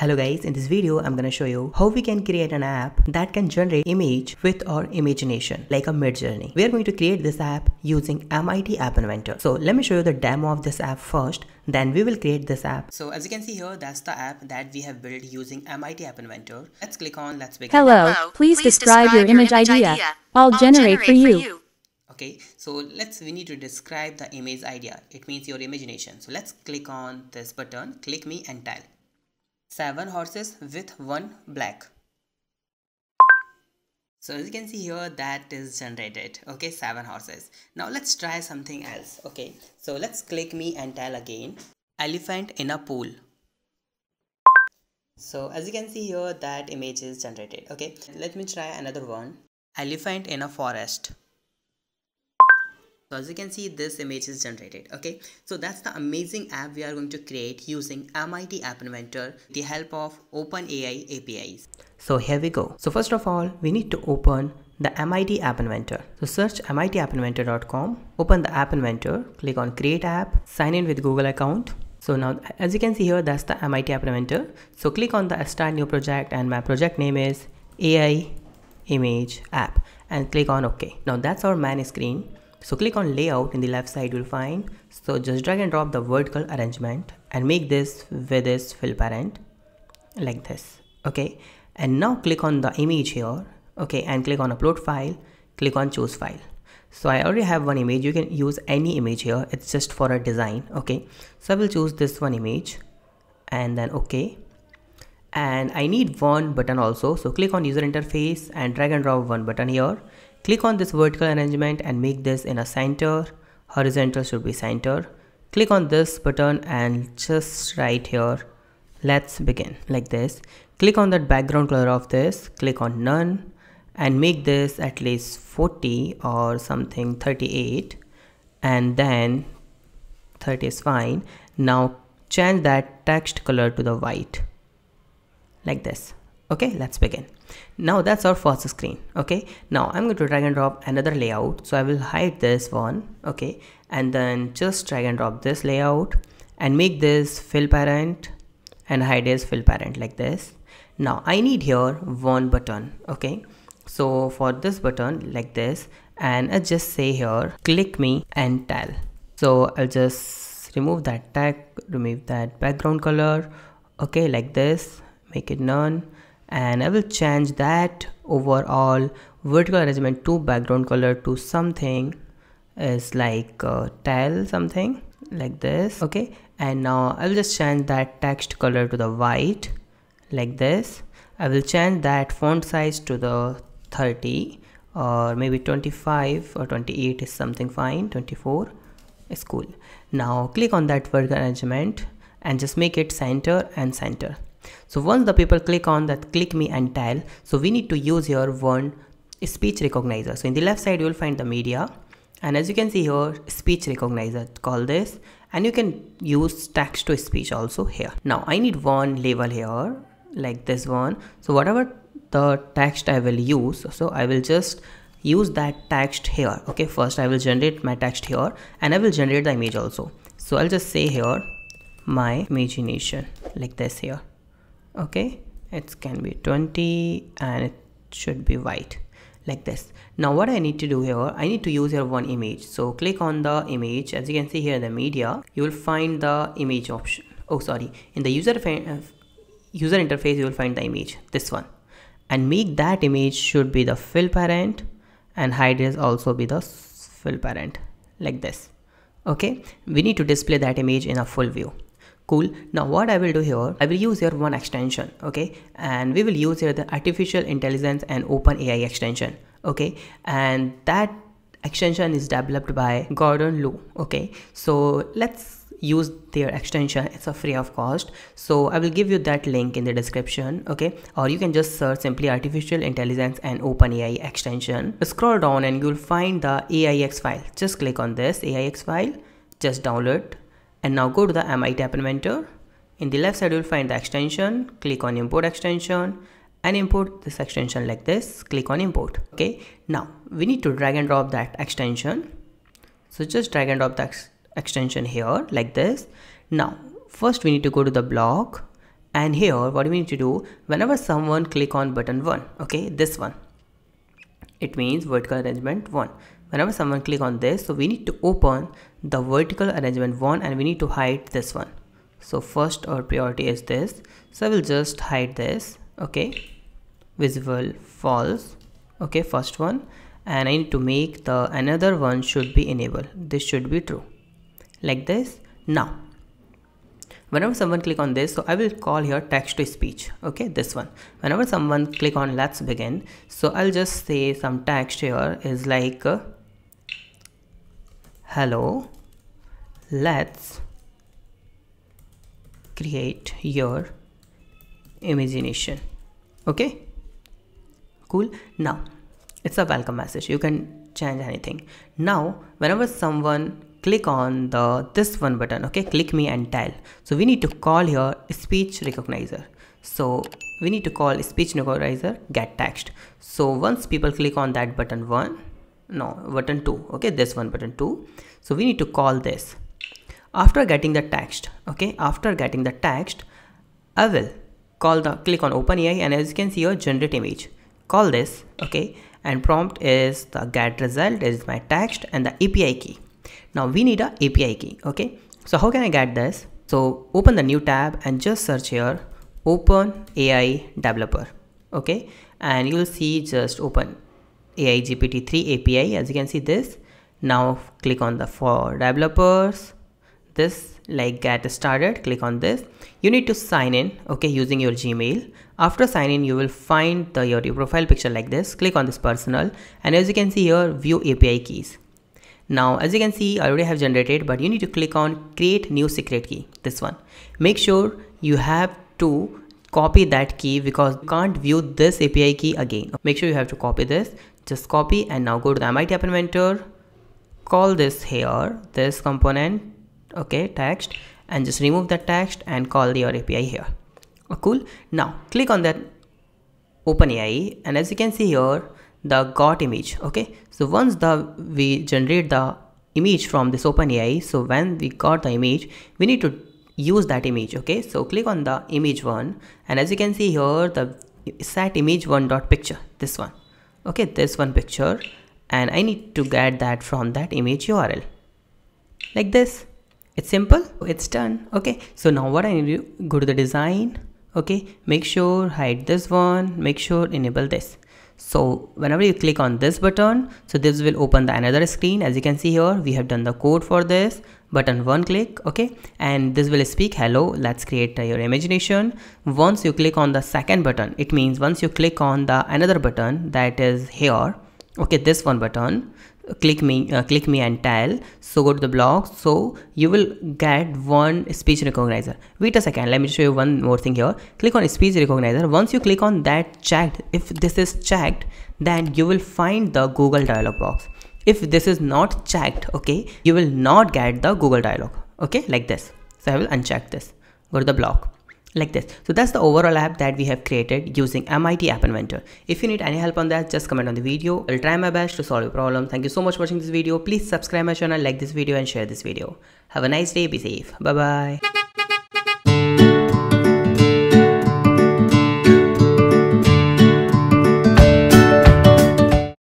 Hello guys, in this video I'm gonna show you how we can create an app that can generate image with our imagination, like a Midjourney. We are going to create this app using MIT App Inventor. So let me show you the demo of this app first, then we will create this app. So as you can see here, that's the app that we have built using MIT App Inventor. Let's click on let's begin. Hello, please describe your image idea. I'll generate for you. Okay, so we need to describe the image idea. It means your imagination. So let's click on this button, click me and type 7 horses with 1 black. So as you can see here, that is generated. Okay, 7 horses. Now let's try something else. Okay, so let's click me and tell again, elephant in a pool. So as you can see here, that image is generated. Okay, let me try another one, elephant in a forest. So as you can see, this image is generated. Okay, so that's the amazing app we are going to create using MIT App Inventor with the help of OpenAI APIs. So here we go. So first of all, we need to open the MIT App Inventor. So search mitappinventor.com, open the App Inventor, click on Create App, sign in with Google account. So now as you can see here, that's the MIT App Inventor. So click on the Start New Project and my project name is AI Image App and click on OK. Now that's our main screen. So click on layout. In the left side you'll find, so just drag and drop the vertical arrangement and make this with this fill parent like this. Okay, and now click on the image here. Okay, and click on upload file, click on choose file. So I already have one image. You can use any image here, it's just for a design. Okay, so I will choose this one image and then okay, and I need one button also. So click on user interface and drag and drop one button here. Click on this vertical arrangement and make this in a center, horizontal should be center. Click on this button and just right here, let's begin like this. Click on that background color of this, click on none and make this at least 40 or something, 38 and then 30 is fine. Now change that text color to the white like this. Okay, let's begin. Now that's our first screen. Okay, now I'm going to drag and drop another layout. So I will hide this one. Okay, and then just drag and drop this layout and make this fill parent and hide as fill parent like this. Now I need here one button. Okay, so for this button like this, and I just say here, click me and tell. So I'll just remove that tag, remove that background color. Okay, like this, make it none. And I will change that overall vertical arrangement to background color to something is like tile something like this. Okay, and now I will just change that text color to the white like this. I will change that font size to the 30 or maybe 25 or 28 is something fine, 24 is cool. Now click on that vertical arrangement and just make it center and center. So once the people click on that click me and tell, so we need to use here one speech recognizer. So in the left side you will find the media and as you can see here, speech recognizer, call this, and you can use text to speech also here. Now I need one label here like this one. So whatever the text I will use, so I will just use that text here. Okay, first I will generate my text here and I will generate the image also. So I'll just say here my imagination like this here. Okay, it can be 20 and it should be white like this. Now what I need to do here, I need to use here one image. So click on the image. As you can see here, the media, you will find the image option. Oh sorry, in the user interface you will find the image, this one, and make that image should be the fill parent and hide is also be the fill parent like this. Okay, we need to display that image in a full view. Cool. Now what I will do here, I will use here one extension. Okay, and we will use here the artificial intelligence and OpenAI extension. Okay, and that extension is developed by Gordon_Lu. Okay, so let's use their extension, it's a free of cost. So I will give you that link in the description. Okay, or you can just search simply artificial intelligence and OpenAI extension. Scroll down and you'll find the AIX file. Just click on this AIX file, just download. And now go to the MIT App Inventor. In the left side you'll find the extension, click on import extension and import this extension like this, click on import. Okay, now we need to drag and drop that extension. So just drag and drop the extension here like this. Now first we need to go to the block And here what we need to do, whenever someone click on button 1, okay, this one, it means vertical arrangement 1. Whenever someone click on this, so we need to open the vertical arrangement 1 and we need to hide this one. So first our priority is this, so I will just hide this, okay, visible false, okay, first one. And I need to make the another one should be enable, this should be true, like this. Now whenever someone click on this, so I will call here text to speech, okay, this one. Whenever someone click on let's begin, so I'll just say some text here is like hello, let's create your imagination, okay, cool. Now it's a welcome message, you can change anything. Now whenever someone click on the this one button, okay, click me and dial, so we need to call here speech recognizer. So we need to call speech recognizer get text. So once people click on that button 1, no, button 2, okay, this one button 2, so we need to call this. After getting the text, okay, after getting the text, I will call the click on OpenAI, and as you can see here, generate image, call this, okay, and prompt is the get result is my text and the API key. Now we need a API key, okay. So how can I get this? So open the new tab and just search here OpenAI developer, okay, and you will see just OpenAI GPT-3 API, as you can see this. Now click on the for developers, this like get started, click on this. You need to sign in, okay, using your Gmail. After sign in, you will find the your profile picture like this. Click on this personal, and as you can see here, view API keys. Now, as you can see, I already have generated, but you need to click on create new secret key, this one. Make sure you have to copy that key because you can't view this API key again. Make sure you have to copy this, just copy, and now go to the MIT App Inventor, call this here, this component, okay, text, and just remove the text and call your API here. Oh, cool. Now click on that OpenAI, and as you can see here, the got image, okay. So once we generate the image from this OpenAI, so when we got the image, we need to use that image, okay. So click on the image one, and as you can see here, the set image one dot picture, this one, okay, this one picture, and I need to get that from that image URL, like this. It's simple, it's done, okay. So now what I need to do, go to the design, okay, make sure hide this one, make sure enable this. So whenever you click on this button, so this will open the another screen. As you can see here, we have done the code for this button one click, okay, and this will speak hello, let's create your imagination. Once you click on the second button, it means once you click on the another button that is here, okay, this one button, click me and tell, so go to the blog, so you will get one speech recognizer. Wait a second, let me show you one more thing here. Click on speech recognizer. Once you click on that checked, if this is checked, then you will find the Google dialog box. If this is not checked, okay, you will not get the Google dialog, okay, like this. So I will uncheck this, go to the blog, like this. So that's the overall app that we have created using MIT App Inventor. If you need any help on that, just comment on the video. I'll try my best to solve your problem. Thank you so much for watching this video. Please subscribe my channel, like this video, and share this video. Have a nice day. Be safe. Bye bye.